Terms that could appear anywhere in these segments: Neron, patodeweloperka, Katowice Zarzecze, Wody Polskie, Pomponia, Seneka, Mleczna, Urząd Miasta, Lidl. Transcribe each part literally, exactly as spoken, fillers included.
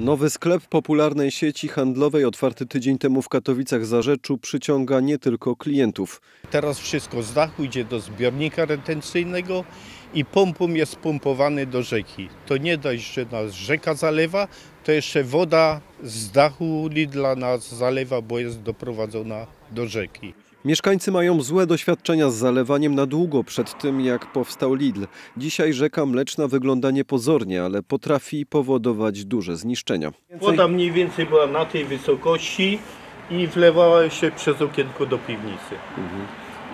Nowy sklep popularnej sieci handlowej otwarty tydzień temu w Katowicach Zarzeczu przyciąga nie tylko klientów. Teraz wszystko z dachu idzie do zbiornika retencyjnego i pompą jest pompowany do rzeki. To nie dość, że nas rzeka zalewa, to jeszcze woda z dachu Lidla nas zalewa, bo jest doprowadzona do rzeki. Mieszkańcy mają złe doświadczenia z zalewaniem na długo przed tym, jak powstał Lidl. Dzisiaj rzeka Mleczna wygląda niepozornie, ale potrafi powodować duże zniszczenia. Woda mniej więcej była na tej wysokości i wlewała się przez okienko do piwnicy. Mhm.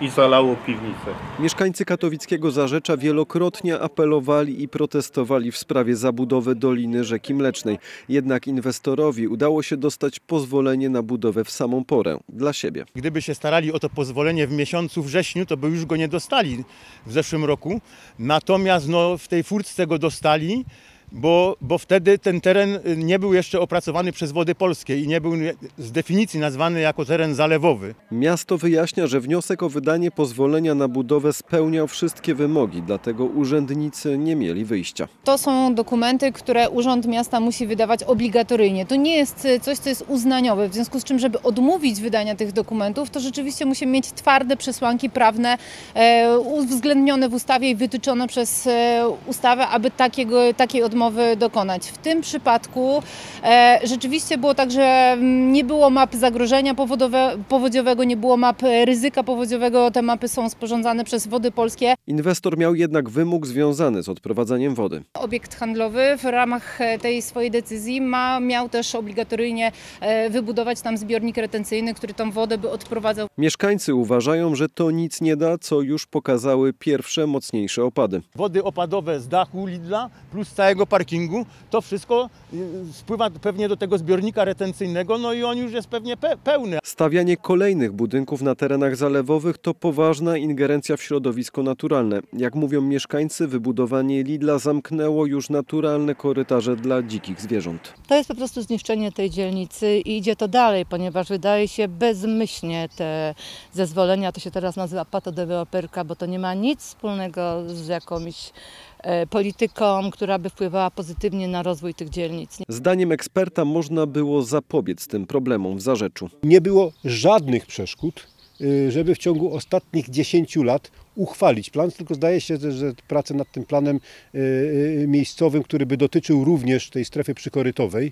I zalało piwnicę. Mieszkańcy katowickiego Zarzecza wielokrotnie apelowali i protestowali w sprawie zabudowy doliny rzeki Mlecznej. Jednak inwestorowi udało się dostać pozwolenie na budowę w samą porę, dla siebie. Gdyby się starali o to pozwolenie w miesiącu wrześniu, to by już go nie dostali w zeszłym roku. Natomiast no, w tej furtce go dostali, bo, bo wtedy ten teren nie był jeszcze opracowany przez Wody Polskie i nie był z definicji nazwany jako teren zalewowy. Miasto wyjaśnia, że wniosek o wydanie pozwolenia na budowę spełniał wszystkie wymogi, dlatego urzędnicy nie mieli wyjścia. To są dokumenty, które Urząd Miasta musi wydawać obligatoryjnie. To nie jest coś, co jest uznaniowe, w związku z czym, żeby odmówić wydania tych dokumentów, to rzeczywiście musimy mieć twarde przesłanki prawne uwzględnione w ustawie i wytyczone przez ustawę, aby takiego, takiej odmowy dokonać. W tym przypadku e, rzeczywiście było tak, że nie było map zagrożenia powodziowego, nie było map ryzyka powodziowego. Te mapy są sporządzane przez Wody Polskie. Inwestor miał jednak wymóg związany z odprowadzaniem wody. Obiekt handlowy w ramach tej swojej decyzji ma, miał też obligatoryjnie e, wybudować tam zbiornik retencyjny, który tą wodę by odprowadzał. Mieszkańcy uważają, że to nic nie da, co już pokazały pierwsze mocniejsze opady. Wody opadowe z dachu Lidla plus całego parkingu, to wszystko spływa pewnie do tego zbiornika retencyjnego, no i on już jest pewnie pe pełny. Stawianie kolejnych budynków na terenach zalewowych to poważna ingerencja w środowisko naturalne. Jak mówią mieszkańcy, wybudowanie Lidla zamknęło już naturalne korytarze dla dzikich zwierząt. To jest po prostu zniszczenie tej dzielnicy i idzie to dalej, ponieważ wydaje się bezmyślnie te zezwolenia, to się teraz nazywa patodeweloperka, bo to nie ma nic wspólnego z jakąś polityką, która by wpływała pozytywnie na rozwój tych dzielnic. Zdaniem eksperta można było zapobiec tym problemom w Zarzeczu. Nie było żadnych przeszkód, żeby w ciągu ostatnich dziesięciu lat uchwalić plan, tylko zdaje się, że prace nad tym planem miejscowym, który by dotyczył również tej strefy przykorytowej,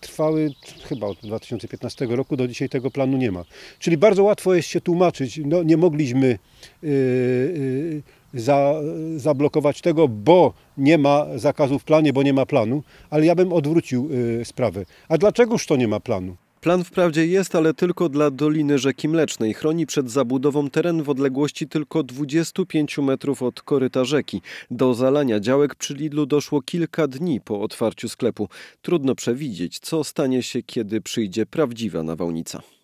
trwały chyba od dwa tysiące piętnastego roku, do dzisiaj tego planu nie ma. Czyli bardzo łatwo jest się tłumaczyć, no nie mogliśmy Za, zablokować tego, bo nie ma zakazu w planie, bo nie ma planu, ale ja bym odwrócił y, sprawę. A dlaczegoż to nie ma planu? Plan wprawdzie jest, ale tylko dla doliny rzeki Mlecznej. Chroni przed zabudową teren w odległości tylko dwudziestu pięciu metrów od koryta rzeki. Do zalania działek przy Lidlu doszło kilka dni po otwarciu sklepu. Trudno przewidzieć, co stanie się, kiedy przyjdzie prawdziwa nawałnica.